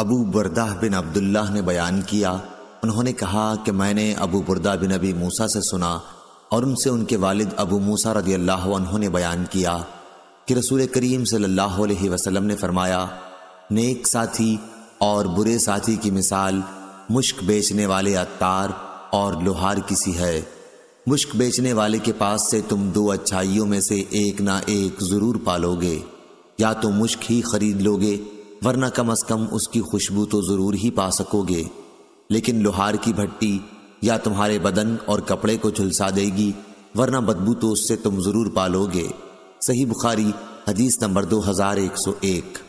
अबू बुरदा बिन अब्दुल्लाह ने बयान किया, उन्होंने कहा कि मैंने अबू बुरदा बिन अबी मूसा से सुना और उनसे उनके वालिद अबू मूसा रज़ियल्लाहु अन्हु ने बयान किया कि रसूल करीम सल्लल्लाहु अलैहि वसल्लम ने फरमाया, नेक साथी और बुरे साथी की मिसाल मुश्क बेचने वाले अत्तार और लोहार की सी है। मुश्क बेचने वाले के पास से तुम दो अच्छाइयों में से एक ना एक ज़रूर पालोगे, या तो मुश्क ही खरीद लोगे वरना कम से कम उसकी खुशबू तो ज़रूर ही पा सकोगे, लेकिन लोहार की भट्टी या तुम्हारे बदन और कपड़े को झुलसा देगी वरना बदबू तो उससे तुम ज़रूर पालोगे। सही बुखारी हदीस नंबर 2101।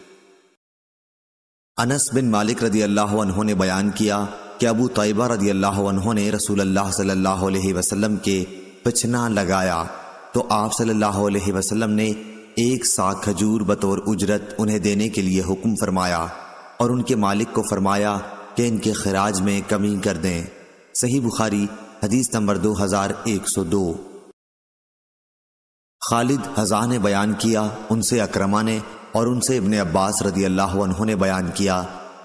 अनस बिन मालिक रज़ियल्लाहु अन्हु ने बयान किया कि अबू तैबा रज़ियल्लाहु अन्हु ने रसूलुल्लाह सल्लल्लाहु अलैहि वसल्लम के पिछना लगाया तो आप सल्लल्लाहु अलैहि वसल्लम ने एक सा खजूर बतौर उजरत उन्हें देने के लिए हुक्म फरमाया और उनके मालिक को फरमाया कि इनके खराज में कमी कर दें। सही बुखारी हदीस नंबर 2102। खालिद हज़ा ने बयान किया, उनसे अक्रमा ने और उनसे इबन अब्बास रज़ियल्लाहु अन्हु ने बयान किया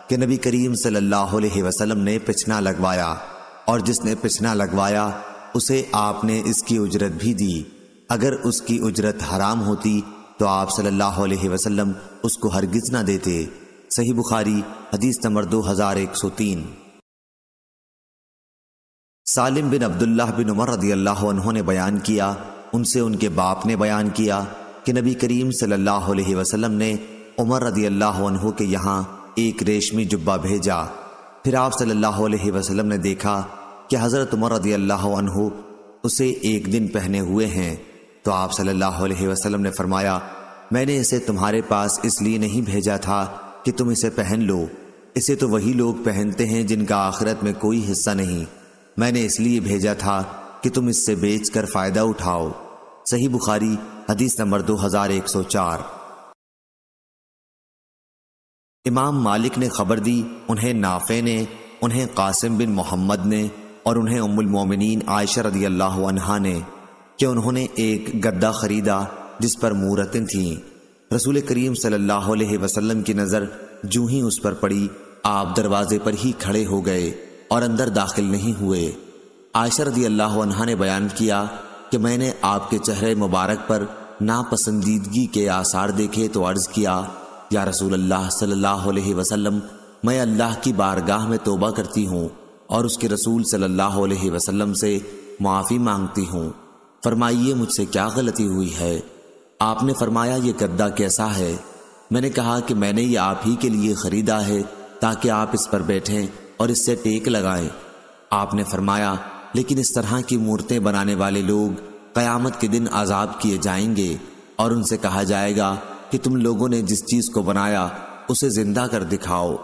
कि नबी करीम सल्लल्लाहु अलैहि वसल्लम ने पिछना लगवाया और जिसने पिछना लगवाया उसे आपने इसकी उजरत भी दी। अगर उसकी उजरत हराम होती तो आप सल्लल्लाहु अलैहि वसल्लम उसको हरगिज़ ना देते। सही बुखारी हदीस नंबर 2103। सालिम बिन अब्दुल्लाह बिन उमर रज़ियल्लाहु अन्हु ने बयान किया, उनसे उनके बाप ने बयान किया कि नबी करीम सल्लल्लाहु अलैहि वसल्लम ने उमर रज़ियल्लाहु अन्हु के यहाँ एक रेशमी जुब्बा भेजा। फिर आप सल्लल्लाहु अलैहि वसल्लम ने देखा कि हज़रत उमर रज़ियल्लाहु अन्हु उसे एक दिन पहने हुए हैं, तो आप सल्लल्लाहु अलैहि वसल्लम ने फरमाया, मैंने इसे तुम्हारे पास इसलिए नहीं भेजा था कि तुम इसे पहन लो, इसे तो वही लोग पहनते हैं जिनका आखिरत में कोई हिस्सा नहीं, मैंने इसलिए भेजा था कि तुम इससे बेच कर फ़ायदा उठाओ। सही बुखारी हदीस नंबर 2104। इमाम मालिक ने खबर दी, उन्हें नाफ़े ने, उन्हें कासिम बिन मोहम्मद ने और उन्हें उम्मुल मोमिनिन आयशा रज़ियल्लाहु अन्हा ने कि उन्होंने एक गद्दा ख़रीदा जिस पर मूरतें थीं। रसूल करीम सल्लल्लाहु अलैहि वसल्लम की नज़र जूँ ही उस पर पड़ी, आप दरवाजे पर ही खड़े हो गए और अंदर दाखिल नहीं हुए। आयशा रज़ियल्लाहु अन्हा ने बयान किया कि मैंने आपके चेहरे मुबारक पर नापसंदीदगी के आसार देखे तो अर्ज़ किया, या रसूलल्लाह सल्लल्लाहु अलैहि वसल्लम, मैं अल्लाह की बारगाह में तौबा करती हूँ और उसके रसूल सल्लल्लाहु अलैहि वसल्लम से माफ़ी मांगती हूँ, फरमाइए मुझसे क्या गलती हुई है? आपने फरमाया, ये गद्दा कैसा है? मैंने कहा कि मैंने ये आप ही के लिए ख़रीदा है ताकि आप इस पर बैठें और इससे टेक लगाएं। आपने फरमाया, लेकिन इस तरह की मूर्तें बनाने वाले लोग क़यामत के दिन आज़ाब किए जाएंगे और उनसे कहा जाएगा कि तुम लोगों ने जिस चीज़ को बनाया उसे ज़िंदा कर दिखाओ।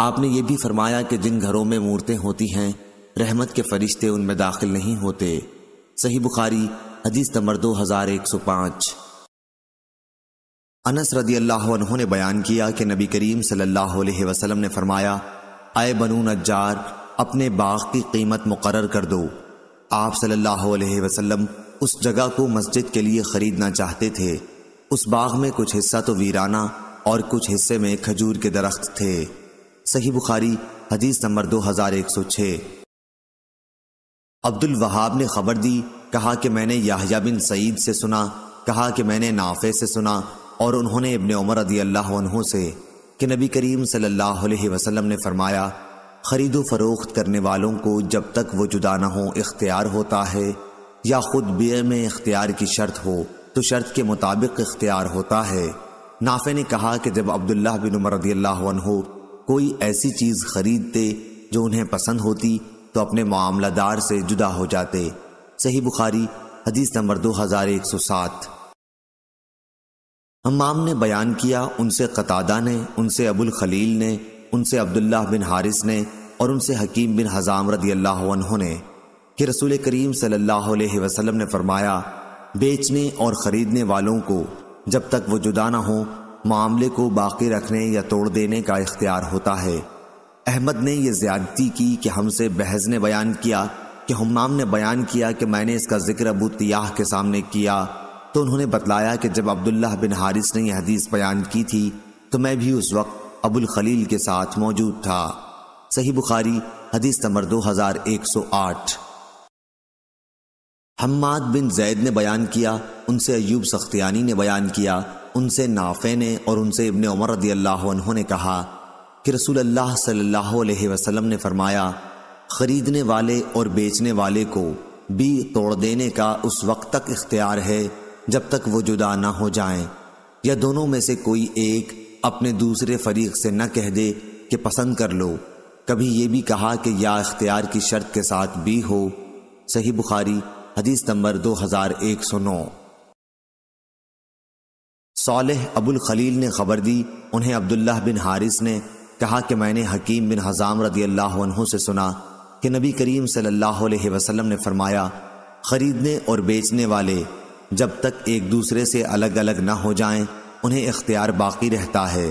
आपने ये भी फरमाया कि जिन घरों में मूर्तें होती हैं रहमत के फरिश्ते उनमें दाखिल नहीं होते। सही बुखारी हदीस नंबर 2105। अनस रज़ियल्लाहु अन्हु ने बयान किया कि नबी करीम सल्लल्लाहु अलैहि वसल्लम ने फरमाया, आए बनू नज्जार, अपने बाग की कीमत मुकर्रर कर दो। आप सल्लल्लाहु अलैहि वसल्लम उस जगह को मस्जिद के लिए ख़रीदना चाहते थे। उस बाग में कुछ हिस्सा तो वीराना और कुछ हिस्से में खजूर के दरख्त थे। सही बुखारी हदीस नंबर 2106। अब्दुल वहाब ने खबर दी, कहा कि मैंने याहया बिन सईद से सुना, कहा कि मैंने नाफ़े से सुना और उन्होंने इब्न उमर रज़ियल्लाहु अन्हु से कि नबी करीम सल्लल्लाहु अलैहि वसल्लम ने फरमाया, ख़रीदो फ़रोख्त करने वालों को जब तक वो जुदा न हो इख्तियार होता है, या ख़ुद बेय में इख्तियार की शर्त हो तो शर्त के मुताबिक इख्तियार होता है। नाफ़े ने कहा कि जब अब्दुल्ला बिन उमर रज़ियल्लाहु अन्हु कोई ऐसी चीज़ ख़रीदते जो उन्हें पसंद होती तो अपने मामलादार से जुदा हो जाते। सही बुखारी हदीस नंबर 2107। हम्माम ने बयान किया, उनसे कतादा ने, उनसे अबुल खलील ने, उनसे अब्दुल्ला बिन हारिस ने और उनसे हकीम बिन हजाम रज़ियल्लाहु अन्हु ने कि रसूल करीम सल्लल्लाहु अलैहि वसल्लम ने फरमाया, बेचने और ख़रीदने वालों को जब तक वो जुदा ना हो मामले को बाकी रखने या तोड़ देने का इख्तियार होता है। अहमद ने यह ज़्यादती की कि हमसे बहज़ ने बयान किया कि हम्माम ने बयान किया कि मैंने इसका ज़िक्र अबू तियाह के सामने किया तो उन्होंने बतलाया कि जब अब्दुल्ला बिन हारिस ने यह हदीस बयान की थी तो मैं भी उस वक्त अबुल खलील के साथ मौजूद था। सही बुखारी हदीस नंबर 2108। हम्माद बिन जैद ने बयान किया, उनसे अय्यूब सख्तियानी ने बयान किया, उनसे नाफ़े ने और उनसे इबन उमर रज़ियल्लाहु अन्हु ने कहा कि रसूल अल्लाह सल्लल्लाहु अलैहि वसल्लम ने फरमाया, ख़रीदने वाले और बेचने वाले को भी तोड़ देने का उस वक्त तक इख्तियार है जब तक वो जुदा ना हो जाएं या दोनों में से कोई एक अपने दूसरे फरीक से न कह दे कि पसंद कर लो। कभी ये भी कहा कि या इख्तियार की शर्त के साथ भी हो। सही बुखारी हदीस नंबर 2109। सालेह अबुल खलील ने खबर दी, उन्हें अब्दुल्ला बिन हारिस ने कहा कि मैंने हकीम बिन हजाम रज़ियल्लाहु अन्हु से सुना कि नबी करीम सल्लल्लाहु अलैहि वसल्लम ने फरमाया, ख़रीदने और बेचने वाले जब तक एक दूसरे से अलग अलग ना हो जाएं उन्हें इख्तियार बाकी रहता है।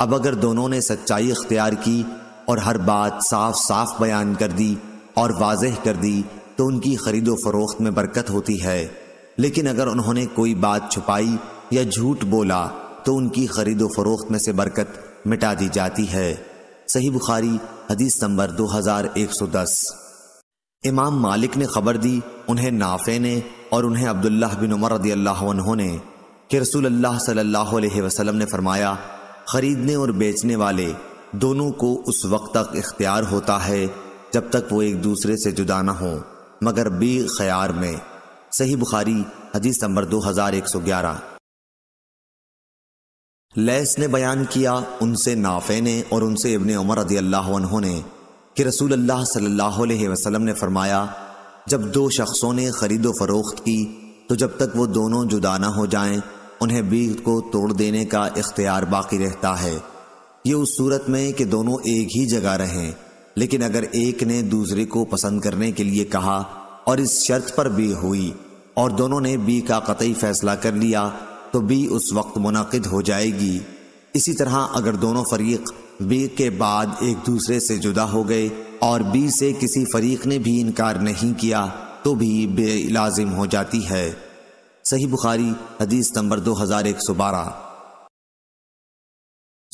अब अगर दोनों ने सच्चाई इख्तियार की और हर बात साफ साफ बयान कर दी और वाजह कर दी तो उनकी खरीदो फरोख्त में बरकत होती है, लेकिन अगर उन्होंने कोई बात छुपाई या झूठ बोला तो उनकी खरीदो फरोख्त में से बरकत मिटा दी जाती है। सही बुखारी हदीस नंबर 2110। इमाम मालिक ने खबर दी, उन्हें नाफ़े ने और उन्हें अब्दुल्लाह बिन उमर रज़ियल्लाहु अन्हु ने कि रसूल अल्लाह सल्लल्लाहु अलैहि वसल्लम ने फरमाया, ख़रीदने और बेचने वाले दोनों को उस वक्त तक इख्तियार होता है जब तक वो एक दूसरे से जुदा ना हो, मगर बे ख़यार में। सही बुखारी हदीस नंबर 2111। लैस ने बयान किया, उनसे नाफ़े ने और उनसे इब्न उमर रज़ियल्लाहु अन्हु ने कि रसूल अल्लाह सल्लल्लाहु अलैहि वसल्लम ने फरमाया, जब दो शख्सों ने ख़रीदो फरोख्त की तो जब तक वो दोनों जुदा ना हो जाएं उन्हें बीग को तोड़ देने का इख्तियार बाकी रहता है। ये उस सूरत में कि दोनों एक ही जगह रहें, लेकिन अगर एक ने दूसरे को पसंद करने के लिए कहा और इस शर्त पर बी हुई और दोनों ने बी का कतई फैसला कर लिया तो बी उस वक्त मुनाकिद हो जाएगी। इसी तरह अगर दोनों फरीक बी के बाद एक दूसरे से जुदा हो गए और बी से किसी फरीक ने भी इनकार नहीं किया तो भी बे लाजिम हो जाती है। सही बुखारी हदीस नंबर 2112।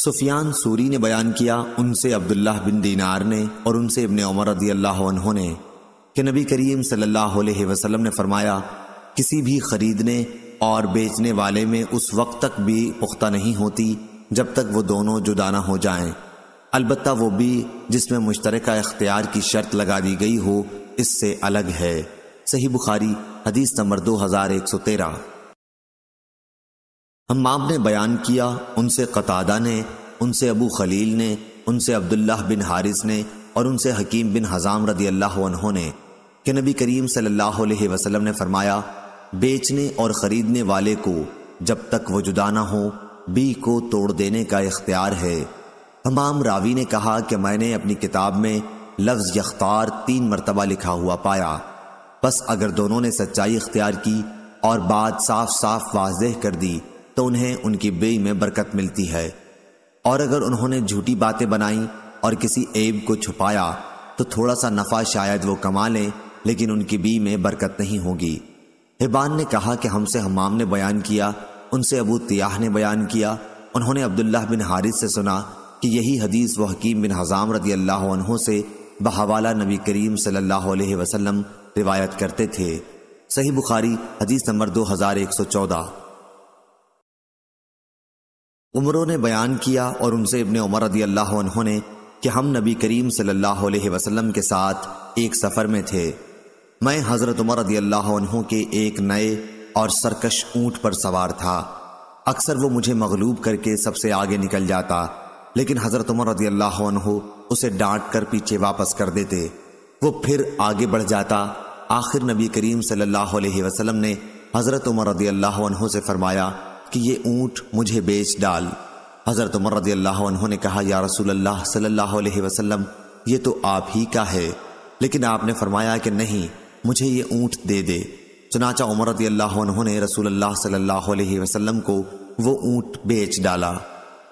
सुफियान सूरी ने बयान किया, उनसे अब्दुल्ला बिन दिनार ने और उनसे इब्न उमर रज़ियल्लाहु अन्हु ने कि नबी करीम सल्लल्लाहु अलैहि वसल्लम ने फरमाया, किसी भी ख़रीदने और बेचने वाले में उस वक्त तक भी पुख्ता नहीं होती जब तक वो दोनों जुदा ना हो जाएं। अलबत्ता वो भी जिसमें मुश्तरका इख्तियार की शर्त लगा दी गई हो इससे अलग है। सही बुखारी हदीस नंबर 2113। हम्माम ने बयान किया, उनसे कतादा ने, उनसे अबू खलील ने, उनसे अब्दुल्ला बिन हारिस ने और उनसे हकीम बिन हजाम रज़ियल्लाहु अन्हु ने कि नबी करीम सल्लल्लाहु अलैहि वसल्लम ने फरमाया, बेचने और ख़रीदने वाले को जब तक वो जुदा ना हो बी को तोड़ देने का इख्तियार है। हम्माम रावी ने कहा कि मैंने अपनी किताब में लफ्ज़ यख्तार 3 मरतबा लिखा हुआ पाया। बस अगर दोनों ने सच्चाई इख्तियार की और बात साफ साफ वाजह कर दी तो उन्हें उनकी बेई में बरकत मिलती है, और अगर उन्होंने झूठी बातें बनाई और किसी ऐब को छुपाया तो थोड़ा सा नफ़ा शायद वो कमा लें, लेकिन उनकी बी में बरकत नहीं होगी। हिबान ने कहा कि हमसे हम्माम ने बयान किया, उनसे अबू तियाह ने बयान किया, उन्होंने अब्दुल्ला बिन हारिस से सुना कि यही हदीस वह हकीम बिन हजाम रज़ियल्लाहु अन्हु से बहवाला नबी करीम सल्लल्लाहु अलैहि वसल्लम रिवायत करते थे। सही बुखारी हदीस नंबर 2114। उमरों ने बयान किया और उनसे इब्न उमर रज़ियल्लाहु अन्हु ने कि हम नबी करीम सल्लल्लाहु अलैहि वसल्लम के साथ एक सफ़र में थे। मैं हज़रत उमर रज़ियल्लाहु अन्हु के एक नए और सरकश ऊँट पर सवार था। अक्सर वो मुझे मगलूब करके सबसे आगे निकल जाता, लेकिन हज़रत उमर रज़ियल्लाहु अन्हु उसे डांट कर पीछे वापस कर देते। वो फिर आगे बढ़ जाता। आखिर नबी करीम सल्लल्लाहु अलैहि वसल्लम ने हज़रत उमर रज़ियल्लाहु अन्हु से फरमाया कि ये ऊँट मुझे बेच डाल। हज़रत उमर रज़ियल्लाहु अन्हु ने कहा, या रसूलल्लाह सल्लल्लाहु अलैहि वसल्लम, ये तो आप ही का है। लेकिन आपने फरमाया कि नहीं, मुझे ये ऊँट दे दे। चुनाचा उमर रज़ियल्लाहु अन्हु ने रसूलल्लाह सल्लल्लाहु अलैहि वसल्लम को वो ऊँट बेच डाला।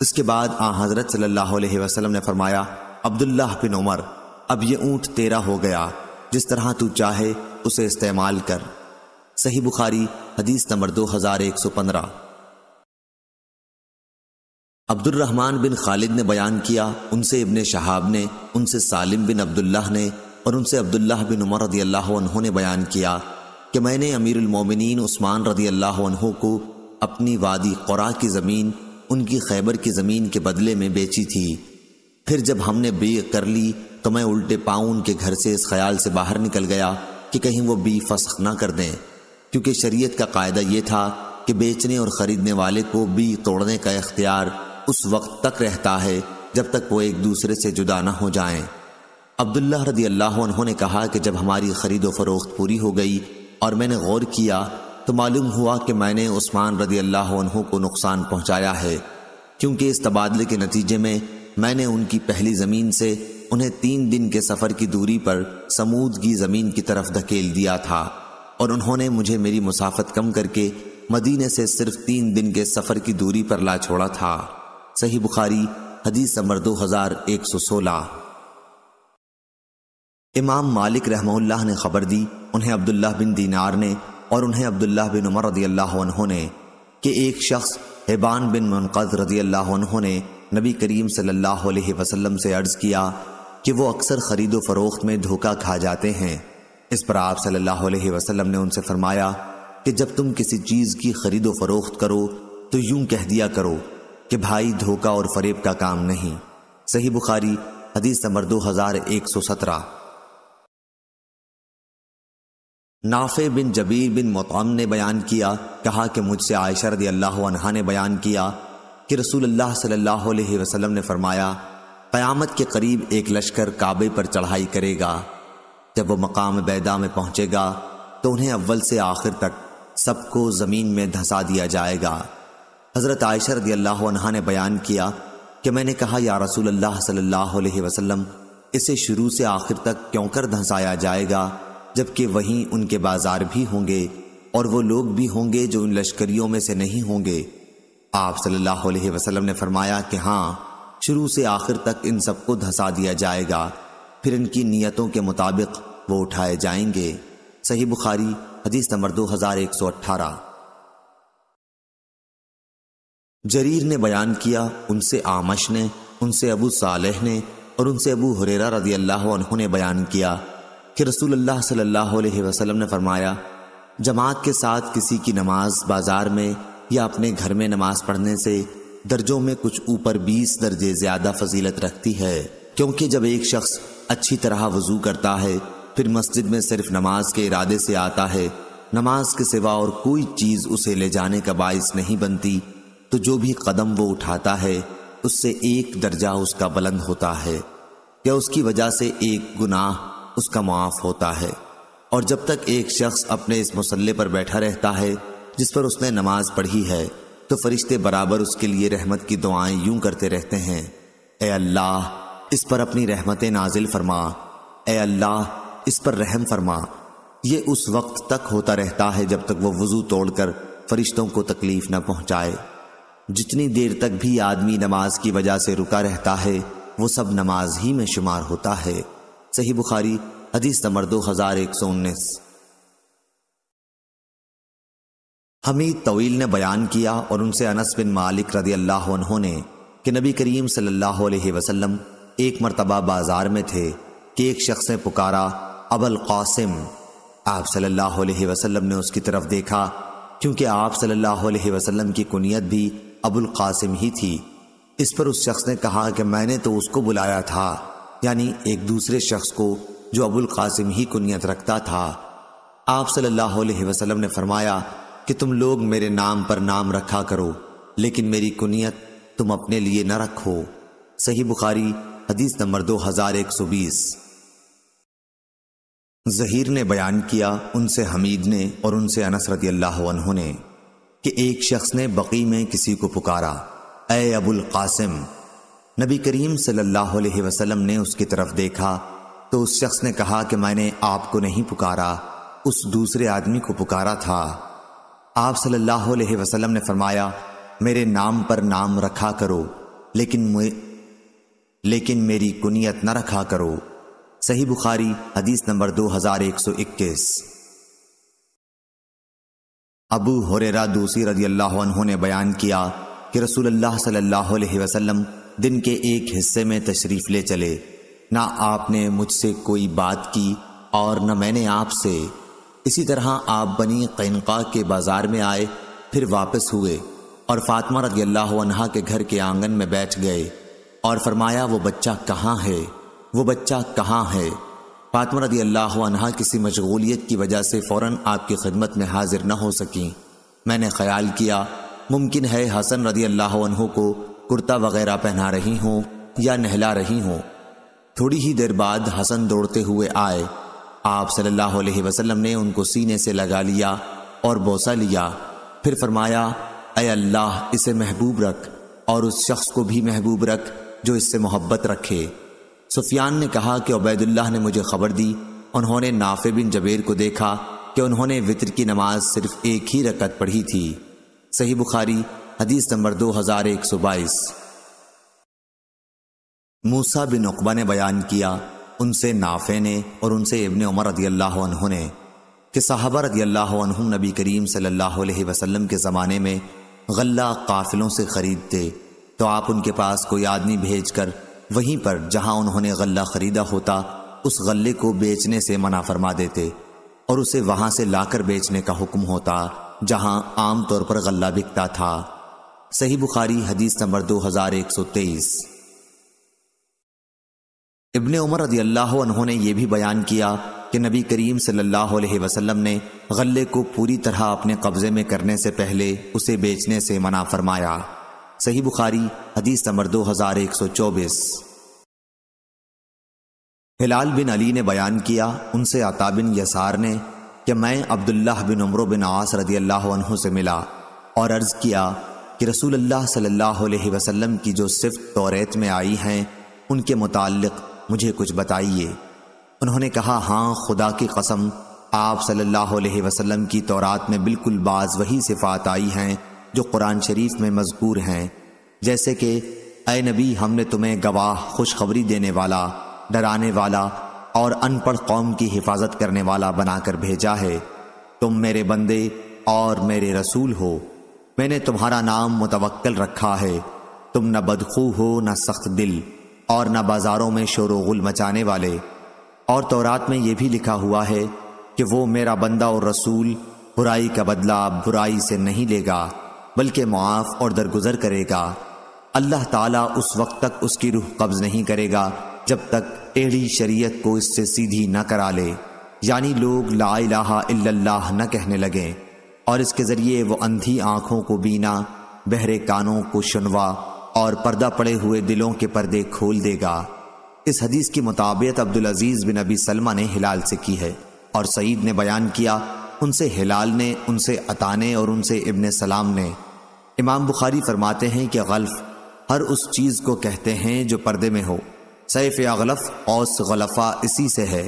इसके बाद आ हज़रत सल्लल्लाहु अलैहि वसल्लम ने फरमाया, अब्दुल्ला बिन उमर, अब ये ऊँट तेरा हो गया, जिस तरह तू चाहे उसे इस्तेमाल कर। सही बुखारी हदीस नंबर 2115। अब्दुर्रहमान बिन खालिद ने बयान किया, उनसे इब्ने शहाब ने, उनसे सालिम बिन अब्दुल्लाह ने और उनसे अब्दुल्लाह बिन उमर रदियल्लाहु अन्हु ने बयान किया कि मैंने अमीरुल मोमिनीन उस्मान रदियल्लाहु अन्हु को अपनी वादी क़ुरा की ज़मीन उनकी खैबर की ज़मीन के बदले में बेची थी। फिर जब हमने बेअ कर ली तो मैं उल्टे पाँव उनके घर से इस ख्याल से बाहर निकल गया कि कहीं वो बी फस्ख ना कर दें, क्योंकि शरीयत का कायदा ये था कि बेचने और ख़रीदने वाले को बी तोड़ने का इख्तियार उस वक्त तक रहता है जब तक वो एक दूसरे से जुदा ना हो जाएं। अब्दुल्लाह रदियल्लाहु अन्हु ने कहा कि जब हमारी ख़रीदो फ़रोख्त पूरी हो गई और मैंने गौर किया तो मालूम हुआ कि मैंने उस्मान रदियल्लाहु अन्हु को नुकसान पहुँचाया है, क्योंकि इस तबादले के नतीजे में मैंने उनकी पहली ज़मीन से उन्हें 3 दिन के सफ़र की दूरी पर समूद की ज़मीन की तरफ धकेल दिया था और उन्होंने मुझे मेरी मुसाफत कम करके मदीने से सिर्फ 3 दिन के सफ़र की दूरी पर ला छोड़ा था। सही बुखारी हदीस नंबर 2116। इमाम मालिक रहमहुल्लाह ने खबर दी, उन्हें अब्दुल्लाह बिन दिनार ने और उन्हें अब्दुल्लाह बिन उमर रदियल्लाहु अन्हु ने, कि एक शख्स हिबान बिन मुनक़द रदियल्लाहु अन्हु ने नबी करीम सल्लल्लाहु अलैहि वसल्लम से अर्ज़ किया कि वो अक्सर ख़रीदो फ़रोख्त में धोखा खा जाते हैं। इस पर आप सल्लल्लाहु अलैहि वसल्लम ने उनसे फरमाया कि जब तुम किसी चीज़ की ख़रीदो फ़रोख्त करो तो यूं कह दिया करो कि भाई धोखा और फरेब का काम नहीं। सही बुखारी हदीस नंबर 2117। नाफ़े बिन जबीर बिन मुतअम ने बयान किया, कहा कि मुझसे आयशा रदियल्लाहु अन्हा ने बयान किया कि रसूलुल्लाह सल्लल्लाहु अलैहि वसल्लम ने फरमाया, क़यामत के करीब एक लश्कर काबे पर चढ़ाई करेगा। जब वो मकाम बैदा में पहुँचेगा तो उन्हें अव्वल से आखिर तक सबको ज़मीन में धंसा दिया जाएगा। हज़रत आयशा रदियल्लाहु अन्हा ने बयान किया कि मैंने कहा, या रसूलल्लाह सल्लल्लाहु अलैहि वसल्लम, इसे शुरू से आखिर तक क्यों कर धंसाया जाएगा, जबकि वहीं उनके बाजार भी होंगे और वो लोग भी होंगे जो उन लश्करियों में से नहीं होंगे। आप सल्लल्लाहु अलैहि वसल्लम ने फरमाया कि हाँ, शुरू से आखिर तक इन सबको धंसा दिया जाएगा, फिर इनकी नीयतों के मुताबिक वो उठाए जाएंगे। सही बुखारी हदीस नंबर 2118। जरीर ने बयान किया, उनसे आमश ने, उनसे अबू सालेह ने और उनसे अबू हुरेरा रदियल्लाहु अन्हु ने बयान किया कि रसूलुल्लाह सल्लल्लाहु अलैहि वसल्लम ने फरमाया, जमात के साथ किसी की नमाज बाजार में या अपने घर में नमाज पढ़ने से दर्जों में कुछ ऊपर 20 दर्जे ज़्यादा फजीलत रखती है, क्योंकि जब एक शख्स अच्छी तरह वज़ू करता है फिर मस्जिद में सिर्फ नमाज के इरादे से आता है, नमाज के सिवा और कोई चीज़ उसे ले जाने का बायस नहीं बनती, तो जो भी कदम वो उठाता है उससे 1 दर्जा उसका बुलंद होता है या उसकी वजह से 1 गुनाह उसका माफ़ होता है। और जब तक एक शख्स अपने इस मुसल्ले पर बैठा रहता है जिस पर उसने नमाज पढ़ी है, तो फरिश्ते बराबर उसके लिए रहमत की दुआएं यूं करते रहते हैं, ए अल्लाह इस पर अपनी रहमतें नाजिल फरमा, ए अल्लाह इस पर रहम फरमा। ये उस वक्त तक होता रहता है जब तक वो वज़ू तोड़कर फरिश्तों को तकलीफ़ न पहुँचाए। जितनी देर तक भी आदमी नमाज की वजह से रुका रहता है वो सब नमाज ही में शुमार होता है। सही बुखारी हदीस नंबर 2119। हमीद तवील ने बयान किया और उनसे अनस बिन मालिक रदियल्लाहु अन्हु ने कि नबी करीम सल्लल्लाहु अलैहि वसल्लम एक मरतबा बाजार में थे कि एक शख्स ने पुकारा, अबुल कासिम। आप सल्लल्लाहु अलैहि वसल्लम ने उसकी तरफ देखा, क्योंकि आप सल्लल्लाहु अलैहि वसल्लम की कुनियत भी अबुल कासिम ही थी। इस पर उस शख्स ने कहा कि मैंने तो उसको बुलाया था, यानी एक दूसरे शख्स को जो अबुल कासिम ही कुनियत रखता था। आप सल्लल्लाहु अलैहि वसल्लम ने फरमाया कि तुम लोग मेरे नाम पर नाम रखा करो, लेकिन मेरी कुनियत तुम अपने लिए न रखो। सही बुखारी हदीस नंबर 2120। ज़हीर ने बयान किया, उनसे हमीद ने और उनसे अनस रदियल्लाहु अन्हु ने, कि एक शख्स ने बकी में किसी को पुकारा, ए अबुल कासिम। नबी करीम सल्लल्लाहु अलैहि वसल्लम ने उसकी तरफ देखा तो उस शख्स ने कहा कि मैंने आपको नहीं पुकारा, उस दूसरे आदमी को पुकारा था। आप सल्लल्लाहु अलैहि वसल्लम ने फरमाया, मेरे नाम पर नाम रखा करो, लेकिन मेरी कुनियत न रखा करो। सही बुखारी हदीस नंबर 2121। अबू हुरैरा दूसी रदियल्लाहु अन्हु ने बयान किया कि रसूलुल्लाह सल्लल्लाहु अलैहि वसल्लम दिन के एक हिस्से में तशरीफ़ ले चले, ना आपने मुझसे कोई बात की और न मैंने आपसे। इसी तरह आप बनी क़ैनुक़ा के बाज़ार में आए, फिर वापस हुए और फ़ातिमा रज़ियल्लाहु अन्हा के घर के आंगन में बैठ गए और फरमाया, वो बच्चा कहाँ है, वो बच्चा कहाँ है। फ़ातिमा रज़ियल्लाहु अन्हा किसी मशगूलियत की वजह से फ़ौरन आपकी खिदमत में हाजिर न हो सकीं। मैंने ख़्याल किया मुमकिन है हसन रज़ियल्लाहु अन्हु को कुर्ता वग़ैरह पहना रही हों या नहला रही हों। थोड़ी ही देर बाद हसन दौड़ते हुए आए। आप सल्लल्लाहु अलैहि वसल्लम ने उनको सीने से लगा लिया और बोसा लिया, फिर फरमाया, ऐ अल्लाह इसे महबूब रख और उस शख्स को भी महबूब रख जो इससे मोहब्बत रखे। सुफियान ने कहा कि उबैदुल्लाह ने मुझे खबर दी, उन्होंने नाफ़े बिन जबीर को देखा कि उन्होंने वितर की नमाज सिर्फ एक ही रकत पढ़ी थी। सही बुखारी हदीस नंबर 2122। मूसा बिन उक़बा ने बयान किया, उनसे नाफ़े ने और उनसे इब्न उमर रज़ियल्लाहु अन्हु ने कि सहाबा रज़ियल्लाहु अन्हुम नबी करीम सल्लल्लाहु अलैहि वसल्लम के ज़माने में गल्ला काफ़िलों से ख़रीदते, तो आप उनके पास कोई आदमी भेजकर वहीं पर जहां उन्होंने गल्ला ख़रीदा होता उस गल्ले को बेचने से मना फरमा देते और उसे वहां से लाकर बेचने का हुक्म होता जहां आम तौर पर गल्ला बिकता था। सही बुखारी हदीस नंबर 2123। इब्ने उमर रज़ियल्लाहु अन्हु ने यह भी बयान किया कि नबी करीम सल्लल्लाहु अलैहि वसल्लम ने गल्ले को पूरी तरह अपने कब्ज़े में करने से पहले उसे बेचने से मना फरमाया। सही बुखारी हदीस नंबर 2124। हिलाल बिन अली ने बयान किया, उनसे अता बिन यसार ने कि मैं अब्दुल्ला बिन उमर बिन आस रज़ियल्लाहु अन्हु से मिला और अर्ज़ किया कि रसूलुल्लाह सल्लल्लाहु अलैहि वसल्लम की जो सिफ़त तौरात में आई हैं उनके मुताल्लिक़ मुझे कुछ बताइए। उन्होंने कहा, हाँ खुदा की कसम आप सल्लल्लाहु अलैहि वसल्लम की तौरात में बिल्कुल बाज़ वही सिफ़ात आई हैं जो कुरान शरीफ में मज़कूर हैं, जैसे कि ऐ नबी हमने तुम्हें गवाह, खुशखबरी देने वाला, डराने वाला और अनपढ़ कौम की हिफाजत करने वाला बनाकर भेजा है। तुम मेरे बंदे और मेरे रसूल हो। मैंने तुम्हारा नाम मुतवक्कल रखा है। तुम न बदखू हो न सख्त दिल और न बाज़ारों में शोर व गुल मचाने वाले। और तौरात में यह भी लिखा हुआ है कि वो मेरा बंदा और रसूल बुराई का बदला बुराई से नहीं लेगा बल्कि मुआफ़ और दरगुजर करेगा। अल्लाह ताला उस वक्त तक उसकी रूह कब्ज़ नहीं करेगा जब तक एड़ी शरीयत को इससे सीधी न करा ले, यानी लोग ला इलाहा इल्लल्लाह न कहने लगें और इसके ज़रिए वो अंधी आँखों को बीना, बहरे कानों को सुनवा और पर्दा पड़े हुए दिलों के पर्दे खोल देगा। इस हदीस की मुताबियत अब्दुल अजीज़ बिन अबी सलमा ने हिलाल से की है और सईद ने बयान किया, उनसे हिलाल ने, उनसे अता ने और उनसे इब्ने सलाम ने। इमाम बुखारी फरमाते हैं कि गल्फ़ हर उस चीज़ को कहते हैं जो पर्दे में हो। सैफ़ या गल्फ औस गलफ़ा इसी से है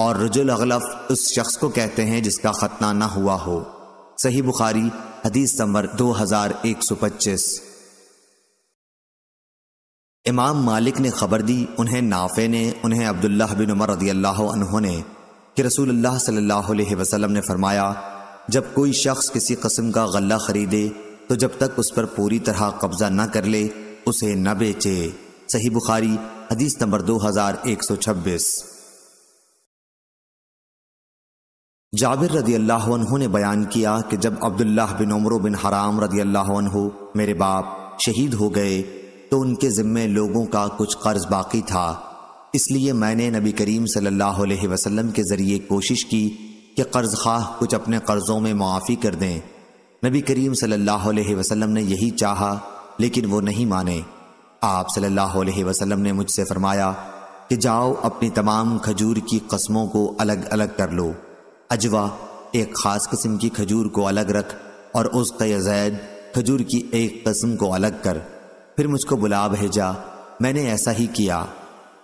और रजुल गल्फ उस शख्स को कहते हैं जिसका खतना ना हुआ हो। सही बुखारी हदीस नंबर 2125। इमाम मालिक ने ख़बर दी, उन्हें नाफ़े ने, उन्हें अब्दुल्ला बिन उमर रज़ियल्लाहु अन्हु ने कि रसूलुल्लाह सल्लल्लाहु अलैहि वसल्लम ने फ़रमाया, जब कोई शख्स किसी कस्म का गल्ला ख़रीदे तो जब तक उस पर पूरी तरह कब्ज़ा न कर ले उसे न बेचे। सही बुखारी हदीस नंबर 2126। जाबिर रज़ियल्लाहु अन्हु ने बयान किया कि जब अब्दुल्ला बिन उमर बिन हराम रज़ियल्लाहु अन्हु मेरे बाप शहीद हो गए तो उनके ज़िम्मे लोगों का कुछ कर्ज़ बाकी था, इसलिए मैंने नबी करीम सल्लल्लाहु अलैहि वसल्लम के ज़रिए कोशिश की कि कर्ज़ ख़्वाह कुछ अपने कर्ज़ों में मुआफ़ी कर दें। नबी करीम सल्लल्लाहु अलैहि वसल्लम ने यही चाहा लेकिन वो नहीं माने। आप सल्लल्लाहु अलैहि वसल्लम ने मुझसे फ़रमाया कि जाओ अपनी तमाम खजूर की कस्मों को अलग अलग कर लो। अजवा एक ख़ास किस्म की खजूर को अलग रख और उसका ज़ैद खजूर की एक कस्म को अलग कर, फिर मुझको बुला भेजा। मैंने ऐसा ही किया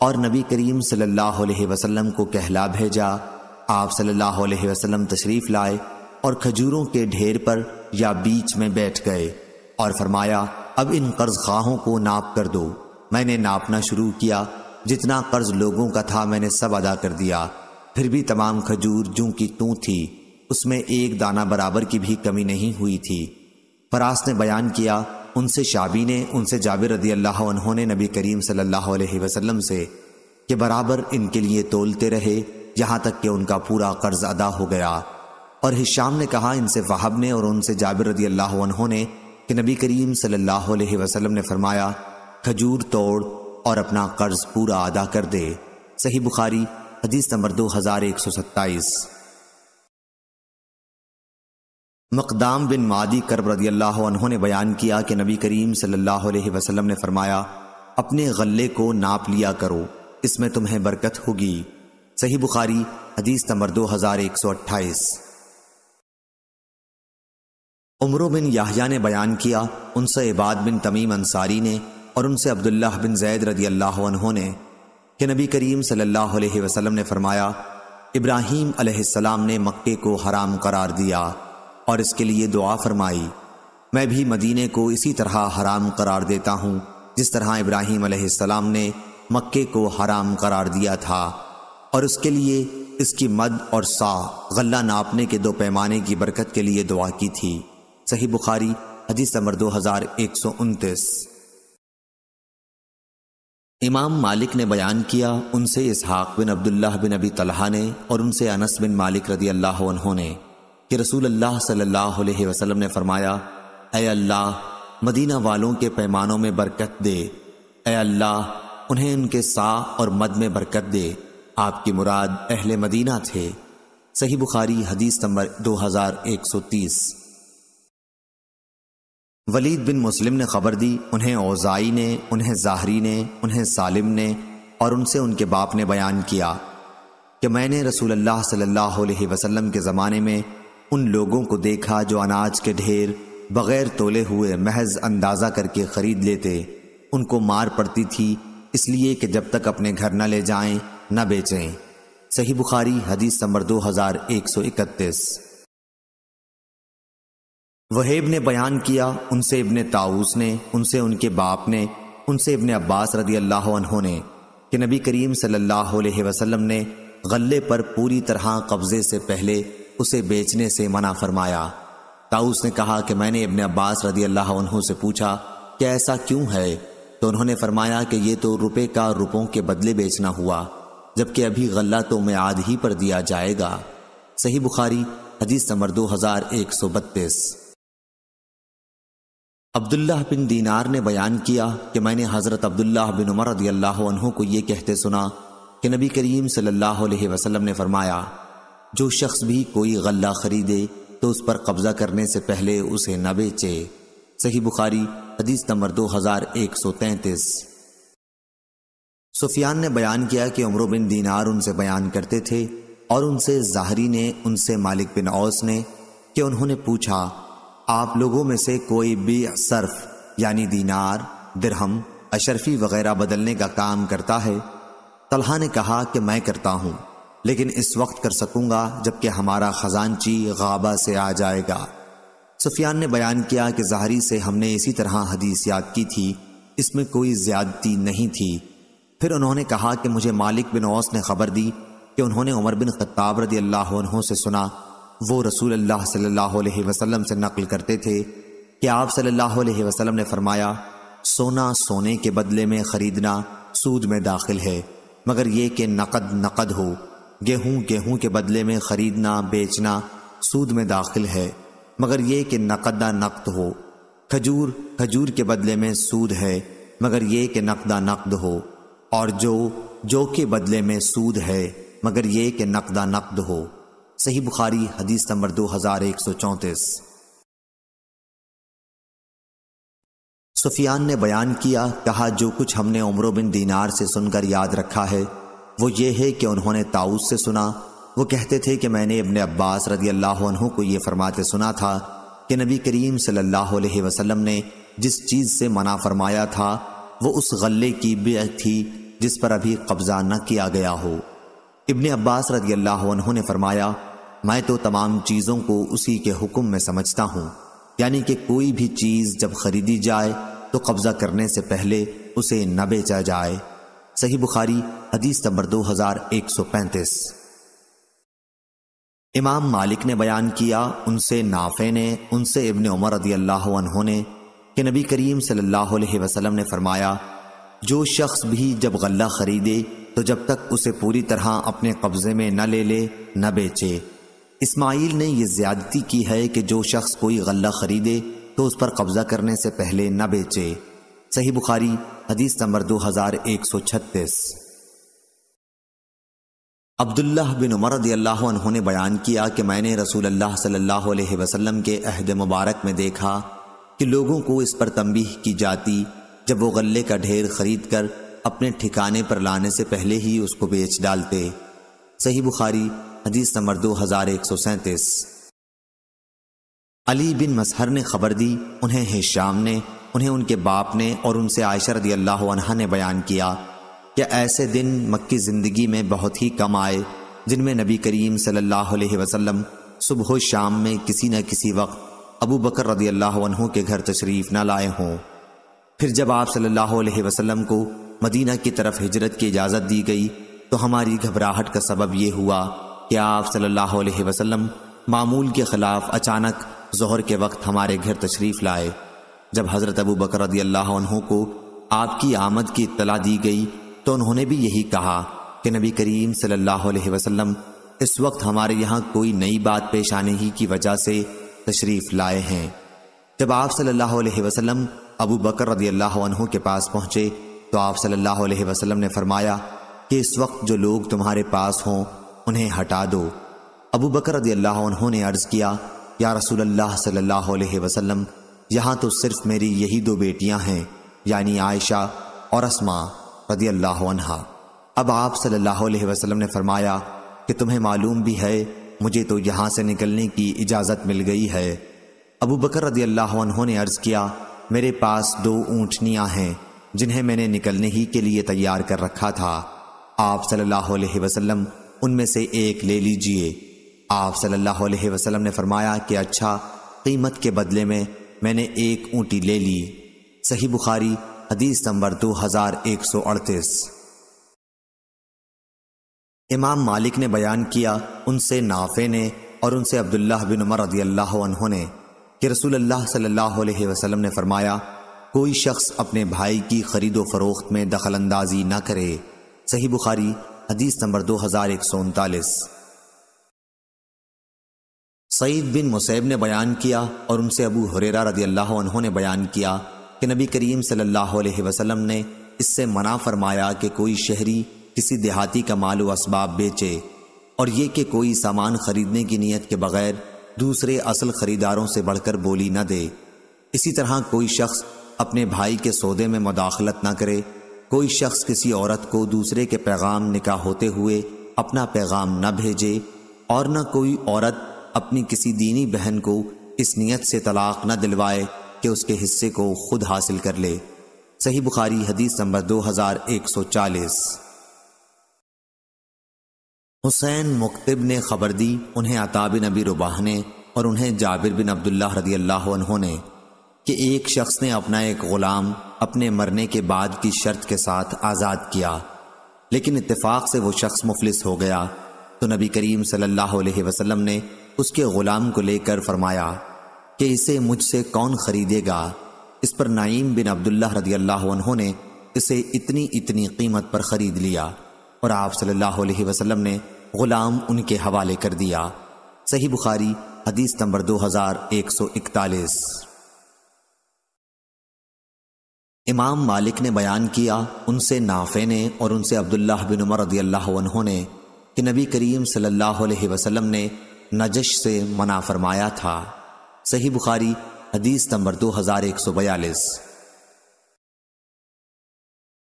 और नबी करीम सल्लल्लाहु अलैहि वसल्लम को कहला भेजा। आप सल्लल्लाहु अलैहि वसल्लम तशरीफ़ लाए और खजूरों के ढेर पर या बीच में बैठ गए और फरमाया, अब इन कर्ज़ ख्वाहों को नाप कर दो। मैंने नापना शुरू किया, जितना कर्ज़ लोगों का था मैंने सब अदा कर दिया, फिर भी तमाम खजूर जूं की तूं थी, उसमें एक दाना बराबर की भी कमी नहीं हुई थी। फरास ने बयान किया, उनसे शाबी ने उनसे जाबिर रदियल्लाहु अन्हु ने नबी करीम सल्लल्लाहु अलैहि वसल्लम से कि बराबर इनके लिए तोलते रहे यहाँ तक कि उनका पूरा कर्ज अदा हो गया। और हिशाम ने कहा इनसे वहाब ने और उनसे जाबिर रदियल्लाहु अन्हु ने कि नबी करीम सल्लल्लाहु अलैहि वसल्लम ने फरमाया खजूर तोड़ और अपना कर्ज पूरा अदा कर दे। सही बुखारी हदीस नंबर 2127। मक़दाम बिन मादी करब रदियल्लाहु अन्हु ने बयान किया कि नबी करीम सल्लल्लाहु अलैहि वसल्लम ने फरमाया अपने गले को नाप लिया करो, इसमें तुम्हें बरकत होगी। सही बुखारी हदीस नंबर 2128। उमर बिन याहया ने बयान किया उनसे इबाद बिन तमीम अंसारी ने और उनसे अब्दुल्ला बिन जैद रदियल्लाहु अन्हु ने कि नबी करीम सल्लल्लाहु अलैहि वसल्लम ने फरमाया इब्राहीम अलैहिस्सलाम ने मक्के को हराम करार दिया और इसके लिए दुआ फरमाई, मैं भी मदीने को इसी तरह हराम करार देता हूँ जिस तरह इब्राहीम अलैहिस्सलाम ने मक्के को हराम करार दिया था। और उसके लिए इसकी मद और सा गल्ला नापने के दो पैमाने की बरकत के लिए दुआ की थी। सही बुखारी हदीस नंबर 2129। इमाम मालिक ने बयान किया उनसे इसहाक बिन अब्दुल्लाह बिन अबी तलहा ने और उनसे अनस बिन मालिक रदियल्लाहु अन्हु ने कि रसूल अल्लाह सल्लल्लाहु अलैहि वसल्लम ने फरमाया ऐ अल्लाह मदीना वालों के पैमानों में बरकत दे, ऐ अल्लाह उन्हें उनके सा और मद में बरकत दे, आपकी मुराद अहले मदीना थे। सही बुखारी हदीस नंबर 2130। वलीद बिन मुस्लिम ने खबर दी उन्हें ओजाई ने, उन्हें ज़ाहरी ने, उन्हें सालिम ने और उनसे उनके बाप ने बयान किया कि मैंने रसूलुल्लाह सल्लल्लाहु अलैहि वसल्लम के ज़माने में उन लोगों को देखा जो अनाज के ढेर बग़ैर तोले हुए महज अंदाज़ा करके ख़रीद लेते, उनको मार पड़ती थी इसलिए कि जब तक अपने घर न ले जाएं न बेचें। सही बुखारी हदीस नंबर 2131। वहेब ने बयान किया उनसे इब्न ताउस ने, उनसे उनके बाप ने, उनसे इब्न अब्बास रदियल्लाहु अन्हु ने कि नबी करीम सल्लल्लाहु अलैहि वसल्लम ने गल्ले पर पूरी तरह कब्जे से पहले उसे बेचने से मना फरमाया। ताउस ने कहा कि मैंने इब्न अब्बास रदियल्लाहु अन्हु से पूछा कि ऐसा क्यों है, तो उन्होंने फरमाया कि ये तो रुपये का रुपयों के बदले बेचना हुआ, जबकि अभी गल्ला तो मियाद ही पर दिया जाएगा। सही बुखारी हदीस नंबर 2132। अब्दुल्ला बिन दिनार ने बयान किया कि मैंने हज़रत अब्दुल्ला बिन उमर रदियल्लाहु अन्हु को ये कहते सुना कि नबी करीम सल्लल्लाहु अलैहि वसल्लम ने फरमाया जो शख्स भी कोई गल्ला खरीदे तो उस पर कब्ज़ा करने से पहले उसे न बेचे। सही बुखारी हदीस नंबर 2133। सुफियान ने बयान किया कि उमर बिन दिनार उनसे बयान करते थे और उनसे ज़ाहरी ने, उनसे मालिक बिन औस ने कि उन्होंने पूछा आप लोगों में से कोई भी सर्फ यानी दीनार, दिरहम, अशरफी वगैरह बदलने का काम करता है? तलहा ने कहा कि मैं करता हूँ, लेकिन इस वक्त कर सकूँगा जबकि हमारा खजानची गाबा से आ जाएगा। सुफियान ने बयान किया कि ज़ाहरी से हमने इसी तरह हदीस याद की थी, इसमें कोई ज़्यादती नहीं थी। फिर उन्होंने कहा कि मुझे मालिक बिन औस ने खबर दी कि उन्होंने उमर बिन खत्ताब रदियल्लाहु अन्हु से सुना, वो रसूल अल्लाह सल्लल्लाहु अलैहि वसल्लम से नकल करते थे कि आप सल्लल्लाहु अलैहि वसल्लम ने फरमाया सोना सोने के बदले में ख़रीदना सूद में दाखिल है, मगर यह कि नकद नकद हो, गेहूँ गेहूँ के बदले में ख़रीदना बेचना सूद में दाखिल है, मगर यह कि नकदा नकद हो, खजूर खजूर के बदले में सूद है, मगर यह कि नकदा नकद हो, और जो के बदले में सूद है, मगर यह कि नकदा नकद हो। सही बुखारी हदीस नंबर 2134। सुफियान ने बयान किया, कहा जो कुछ हमने उमर बिन दीनार से सुनकर याद रखा है वो ये है कि उन्होंने ताउस से सुना, वो कहते थे कि मैंने इब्न अब्बास रदियल्लाहु अन्हु को ये फरमाते सुना था कि नबी करीम सल्लल्लाहु अलैहि वसल्लम ने जिस चीज़ से मना फरमाया था वो उस गल्ले की बेअ थी जिस पर अभी कब्जा न किया गया हो। इब्न अब्बास रदियल्लाहु अन्हु ने फरमाया मैं तो तमाम चीज़ों को उसी के हुक्म में समझता हूँ, यानी कि कोई भी चीज़ जब खरीदी जाए तो कब्ज़ा करने से पहले उसे न बेचा जाए। सही बुखारी हदीस नंबर 2135। इमाम मालिक ने बयान किया उनसे नाफ़े ने, उनसे इब्न उमर रदियल्लाहु अन्हु ने कि नबी करीम सल्लल्लाहु अलैहि वसल्लम ने फरमाया, जो शख्स भी जब गल्ला खरीदे तो जब तक उसे पूरी तरह अपने कब्जे में न ले ले न बेचे। इस्माइल ने यह ज्यादती की है कि जो शख्स कोई गल्ला खरीदे तो उस पर कब्जा करने से पहले न बेचे। सही बुखारी हदीस नंबर 2136। अब्दुल्ला बिन उमर रदियल्लाहु अन्हु ने बयान किया कि मैंने रसूल अल्लाह सल्लल्लाहु अलैहि वसल्लम के अहद मुबारक में देखा कि लोगों को इस पर तंबीह की जाती जब वो गल्ले का ढेर खरीद कर अपने ठिकाने पर लाने से पहले ही उसको बेच डालते। सही बुखारी हदीस नंबर 2137। अली बिन मसहर ने खबर दी, उन्हें हिशाम ने, उन्हें उनके बाप ने और उनसे आयशा रदियल्लाहु अन्हा ने बयान किया कि ऐसे दिन मक्की ज़िंदगी में बहुत ही कम आए जिनमें नबी करीम सल्लल्लाहु अलैहि वसल्लम सुबह शाम में किसी न किसी वक्त अबू बकर रदियल्लाहु अन्हु के घर तशरीफ़ न लाए हों। फिर जब आप सल्लल्लाहु अलैहि वसल्लम को मदीना की तरफ हिजरत की इजाज़त दी गई तो हमारी घबराहट का सबब यह हुआ कि आप सल्लल्लाहु अलैहि वसल्लम मामूल के ख़िलाफ़ अचानक ज़ोहर के वक्त हमारे घर तशरीफ़ लाए। जब हज़रत अबू बकर रदियल्लाहु अन्हु को आपकी आमद की इत्तला दी गई तो उन्होंने भी यही कहा कि नबी करीम सल्लल्लाहु अलैहि वसल्लम इस वक्त हमारे यहाँ कोई नई बात पेश आने ही की वजह से तशरीफ़ लाए हैं। जब आप सल्लल्लाहु अलैहि वसल्लम अबू बकर रदियल्लाहु अन्हु के पास पहुँचे तो आप सल्लल्लाहु अलैहि वसल्लम ने फरमाया कि इस वक्त जो लोग तुम्हारे पास हों उन्हें हटा दो। अबू बकर रदियल्लाहु अन्हु ने अर्ज़ किया, या रसूल अल्लाह सल्लल्लाहु अलैहि वसल्लम, यहाँ तो सिर्फ मेरी यही दो बेटियाँ हैं, यानी आयशा और अस्मा रदियल्लाहु अन्हा। अब आप सल्लल्लाहु अलैहि वसल्लम ने फरमाया कि तुम्हें मालूम भी है मुझे तो यहाँ से निकलने की इजाज़त मिल गई है। अबू बकर रदियल्लाहु अन्हु ने अर्ज़ किया, मेरे पास 2 ऊँटनियाँ हैं जिन्हें मैंने निकलने ही के लिए तैयार कर रखा था। आप सल्लल्लाहु अलैहि वसल्लम उनमें से एक ले लीजिए। आप सल्लल्लाहु अलैहि वसल्लम ने फरमाया कि अच्छा, कीमत के बदले में मैंने एक ऊँटी ले ली। सही बुखारी हदीस नंबर 2138। इमाम मालिक ने बयान किया, उनसे नाफ़े ने और उनसे अब्दुल्ला बिन उमर रदियल्लाहु अन्हु ने कि रसूलुल्लाह सल्लल्लाहु अलैहि वसल्लम ने फरमाया, कोई शख्स अपने भाई की खरीदो फरोख्त में दखल अंदाजी न करे। सही बुखारी हदीस नंबर 2139। सईद बिन मुसैब ने बयान किया और उनसे अबू हुरेरा रदियल्लाहु अन्हु ने बयान किया कि नबी करीम सल्लल्लाहु अलैहि वसल्लम ने इससे मना फरमाया कि कोई शहरी किसी देहाती का माल व असबाब बेचे, और ये कि कोई सामान खरीदने की नीयत के बगैर दूसरे असल खरीदारों से बढ़कर बोली न दे। इसी तरह कोई शख्स अपने भाई के सौदे में मुदाखलत न करे। कोई शख्स किसी औरत को दूसरे के पैगाम निकाह होते हुए अपना पैगाम न भेजे, और न कोई औरत अपनी किसी दीनी बहन को इस नीयत से तलाक न दिलवाए कि उसके हिस्से को खुद हासिल कर ले। सही बुखारी हदीस नंबर 2140। हुसैन मुक्तिब ने खबर दी, उन्हें अता बिन अबी रुबाह ने और उन्हें जाबिर बिन अब्दुल्लाह रदियल्लाहु अन्हु ने, कि एक शख्स ने अपना एक ग़ुलाम अपने मरने के बाद की शर्त के साथ आज़ाद किया, लेकिन इत्तेफाक से वो शख्स मुफलिस हो गया। तो नबी करीम सल्लल्लाहु अलैहि वसल्लम ने उसके ग़ुलाम को लेकर फरमाया कि इसे मुझसे कौन खरीदेगा। इस पर नाइम बिन अब्दुल्लाह रदियल्लाहु अन्हु ने इसे इतनी इतनी कीमत पर ख़रीद लिया और आप सल्लल्लाहु अलैहि वसल्लम ने ग़ुलाम उनके हवाले कर दिया। सही बुखारी हदीस नंबर 2141। इमाम मालिक ने बयान किया, उनसे नाफ़े ने और उनसे अब्दुल्लाह बिन उमर रदियल्लाहु अन्हु ने कि नबी करीम सल्लल्लाहु अलैहि वसल्लम ने नजश से मना फरमाया था। सही बुखारी हदीस नंबर 2142।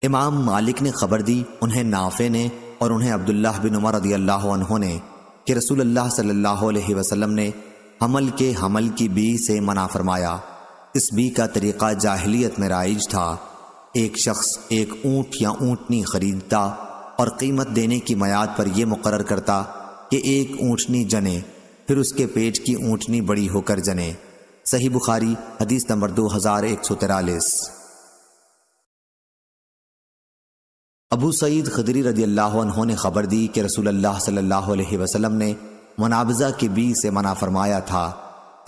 इमाम मालिक ने खबर दी, उन्हें नाफ़े ने और उन्हें अब्दुल्लाह बिन उमर रदियल्लाहु अन्हु ने कि रसूलुल्लाह सल्लल्लाहु अलैहि वसल्लम ने हमल के हमल की बी से मना फरमाया। इस बी का तरीक़ा जाहिलियत में राइज था। एक शख्स एक ऊँट या ऊँटनी खरीदता और कीमत देने की मयाद पर यह मुकर्रर करता कि एक ऊँटनी जने, फिर उसके पेट की ऊँटनी बड़ी होकर जने। सही बुखारी हदीस नंबर 2143। अबू सईद खदरी रदियल्लाहु अन्हु ने खबर दी कि रसूलुल्लाह सल्लल्लाहु अलैहि वसल्लम ने मुनाबज़ा के बी से मना फरमाया था।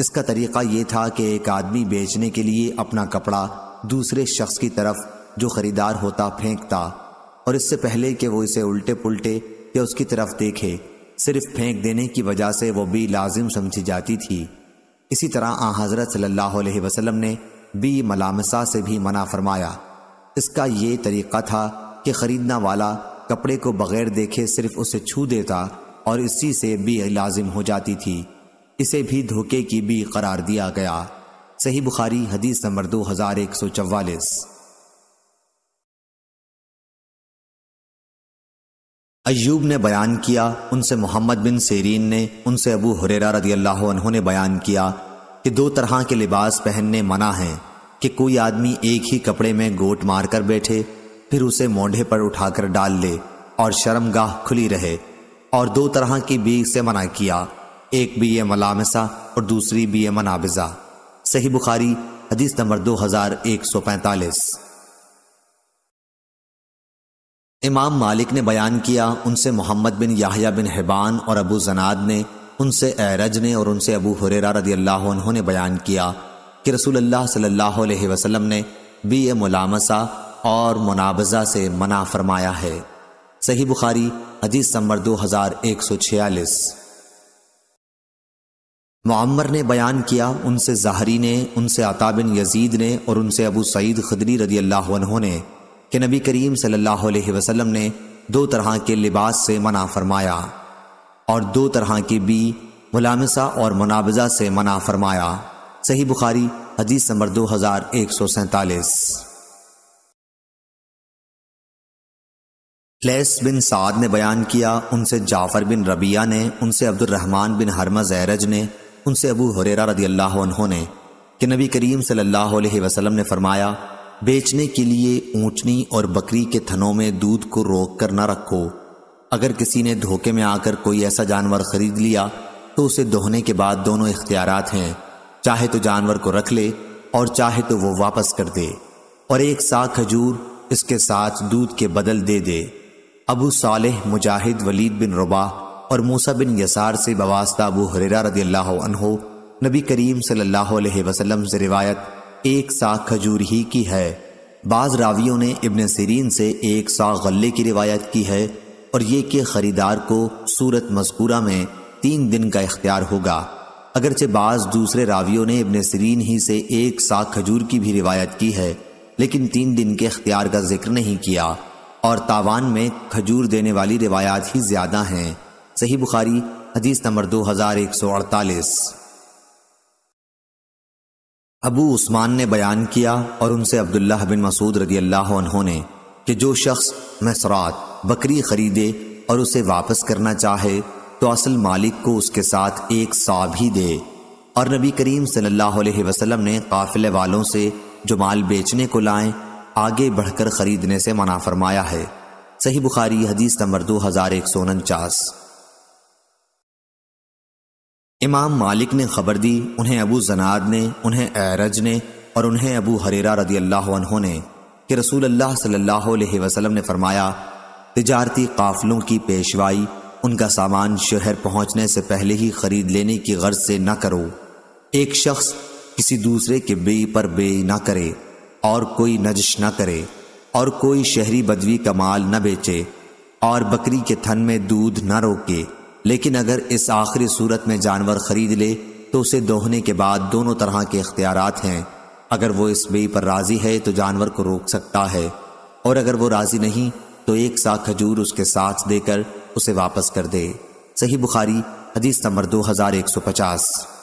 इसका तरीक़ा ये था कि एक आदमी बेचने के लिए अपना कपड़ा दूसरे शख्स की तरफ जो ख़रीदार होता फेंकता और इससे पहले कि वो इसे उल्टे पुल्टे या उसकी तरफ देखे, सिर्फ फेंक देने की वजह से वो भी लाजिम समझी जाती थी। इसी तरह हज़रत सल्लल्लाहु अलैहि वसल्लम ने भी मलामसा से भी मना फरमाया। इसका ये तरीक़ा था कि ख़रीदना वाला कपड़े को बग़ैर देखे सिर्फ उसे छू देता और इसी से भी लाजिम हो जाती थी। इसे भी धोखे की भी करार दिया गया। सही बुखारी हदीस नंबर 2144। अय्यूब ने बयान किया, उनसे मोहम्मद बिन सेरीन ने, उनसे अबू हुरेरा रदियल्लाहु अन्हु ने बयान किया कि दो तरह के लिबास पहनने मना हैं कि कोई आदमी एक ही कपड़े में गोट मार कर बैठे फिर उसे मोढ़े पर उठाकर डाल ले और शर्मगाह खुली रहे, और दो तरह की बीक से मना किया, एक भी ये मलामसा और दूसरी भी ये मनाबिजा। सही बुखारी हदीस नंबर 2145। इमाम मालिक ने बयान किया, उनसे मोहम्मद बिन याहया बिन हिबान और अबू जनाद ने, उनसे एरज ने और उनसे अबू हुरेरा रदियल्लाहु अन्हु ने बयान किया कि रसूलुल्लाह सल्लल्लाहु अलैहि वसल्लम ने भी ये मुलामसा और मुनाबज़ा से मना फरमाया है। सही बुखारी हदीस नंबर 2146। मुअम्मर ने बयान किया, उनसे ज़ाहरी ने, उनसे अता बिन यजीद ने और उनसे अबू सईद खुदरी रदियल्लाहु अन्हु ने कि नबी करीम सल्लल्लाहु अलैहि वसल्लम ने दो तरह के लिबास से मना फरमाया और दो तरह की भी मुलामसा और मुनाबज़ा से मना फरमाया। सही बुखारी हदीस नंबर 2147। लैस बिन साद ने बयान किया, उनसे जाफर बिन रबिया ने, उनसे अब्दुर्रहमान बिन हरमज़ एरज ने, उनसे अबू हुरैरा रदियल्लाहु अन्हु ने कि नबी करीम सल्लल्लाहु अलैहि वसल्लम ने फरमाया, बेचने के लिए ऊँटनी और बकरी के थनों में दूध को रोक कर न रखो। अगर किसी ने धोखे में आकर कोई ऐसा जानवर खरीद लिया तो उसे दोहने के बाद दोनों इख्तियारात हैं, चाहे तो जानवर को रख ले और चाहे तो वो वापस कर दे और एक सा खजूर इसके साथ दूध के बदल दे दे। अबू सालेह, मुजाहिद, वलीद बिन रुबा और मूसा बिन यसार से बवास्ता अबू हुरैरा रदियल्लाहु अन्हु नबी करीम सल्लल्लाहु अलैहि वसल्लम से रिवायत एक सा खजूर ही की है। बाज़ रावियों ने इब्न सिरीन से एक सा गल्ले की रिवायत की है, और ये कि ख़रीदार को सूरत मज़कूरा में 3 दिन का इख्तियार होगा। अगरचे बाज़ दूसरे रावियों ने इब्न सिरीन ही से एक सा खजूर की भी रिवायत की है, लेकिन 3 दिन के इख्तियार का जिक्र नहीं किया, और तावान में खजूर देने वाली रिवायात ही ज़्यादा हैं। सही बुखारी हदीस नंबर 2148। अबू उस्मान ने बयान किया और उनसे अब्दुल्लाह बिन मसूद रदियल्लाहु अन्हु ने कि जो शख्स मिसरात बकरी ख़रीदे और उसे वापस करना चाहे तो असल मालिक को उसके साथ एक सा भी दे, और नबी करीम सल्लल्लाहु अलैहि वसल्लम ने काफ़िले वालों से जो माल बेचने को लाएं आगे बढ़कर ख़रीदने से मना फरमाया है। सही बुखारी हदीस नंबर 2149। इमाम मालिक ने ख़बर दी, उन्हें अबू जनाद ने, उन्हें एरज ने और उन्हें अबू हुरैरा रदियल्लाहु अन्हु ने कि रसूलुल्लाह सल्लल्लाहु अलैहि वसल्लम ने फरमाया, तिजारती काफ़िलों की पेशवाई उनका सामान शहर पहुँचने से पहले ही ख़रीद लेने की गर्ज से न करो। एक शख्स किसी दूसरे के बेई पर बेई न करे और कोई नजश न करे और कोई शहरी बदवी का माल न बेचे और बकरी के थन में दूध न रोके, लेकिन अगर इस आखिरी सूरत में जानवर ख़रीद ले तो उसे दोहने के बाद दोनों तरह के इख्तियारात हैं। अगर वो इस बेई पर राज़ी है तो जानवर को रोक सकता है, और अगर वो राज़ी नहीं तो एक सा खजूर उसके साथ देकर उसे वापस कर दे। सही बुखारी हदीस नंबर 2150।